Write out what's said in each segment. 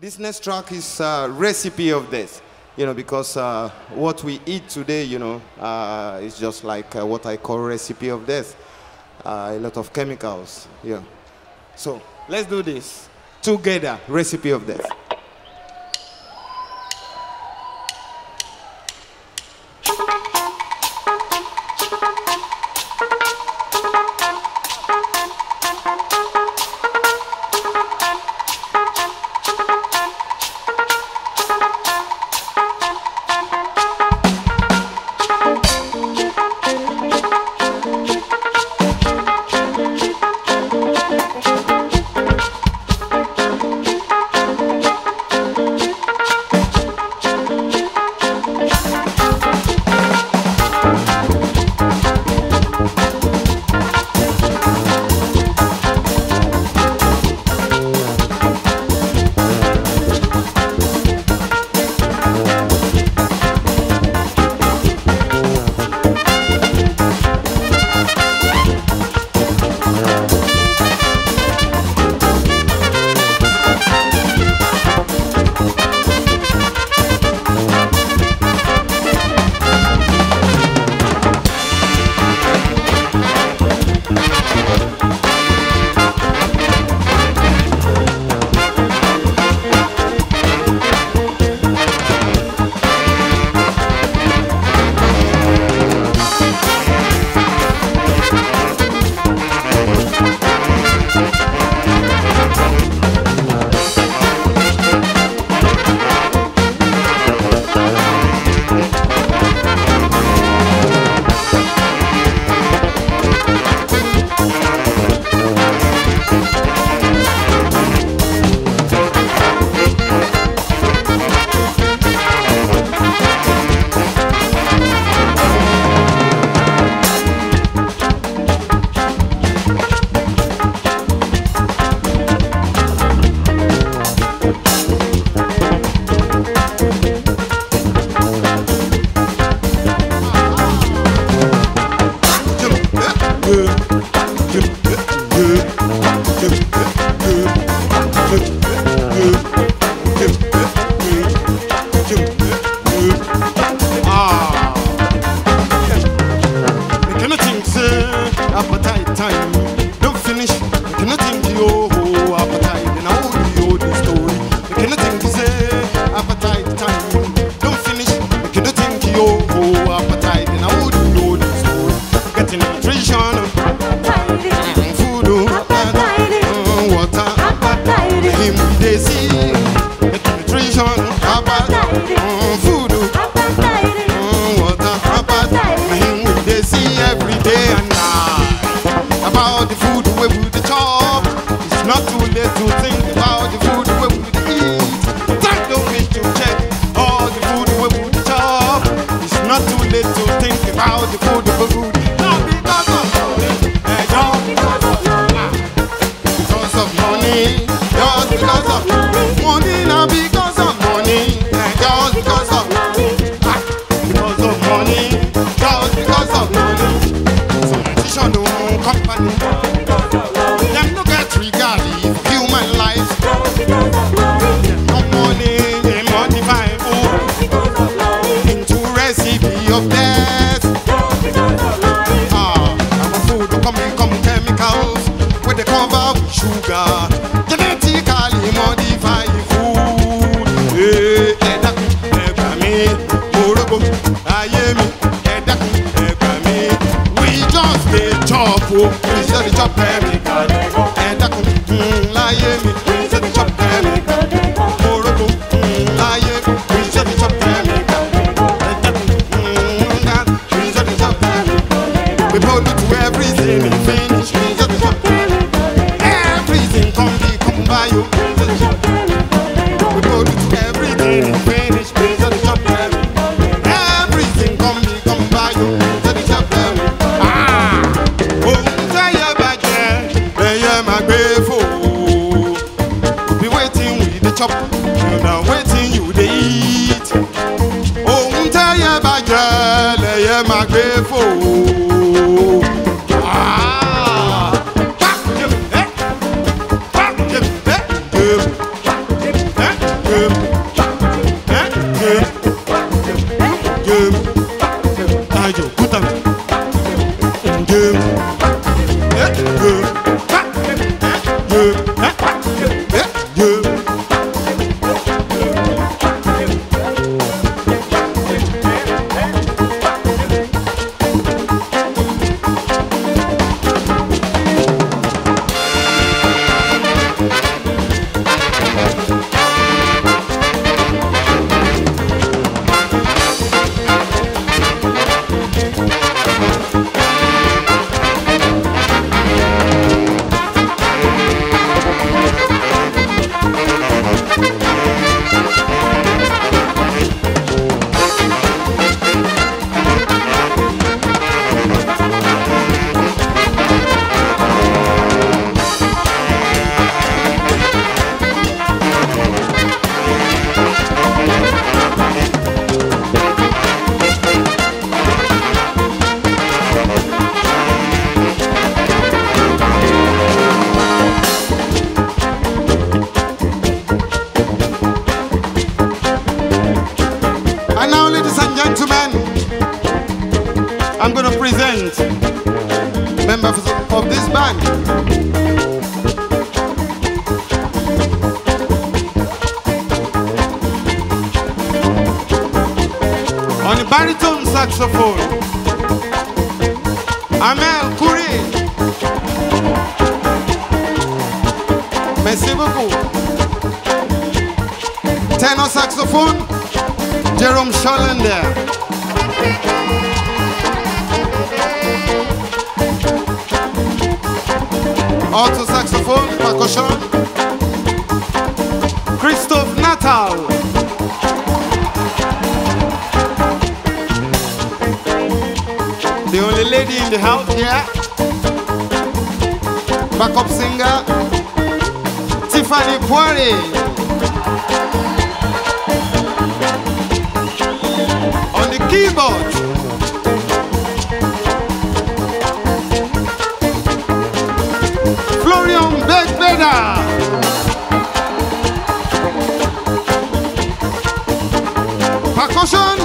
This next track is Recipe of Death, you know, because what we eat today, you know, is just like what I call recipe of death. A lot of chemicals, yeah. So let's do this together, Recipe of Death. Armel Courrée. Merci beaucoup. Ténor saxophone, Jérôme Chalendard. Alto saxophone, percussion, Christophe Natale. The only lady in the house here, backup singer, Tiffany Poirier. On the keyboard, Florian Begbeda. Percussions.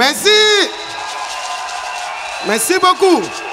Merci. Merci beaucoup.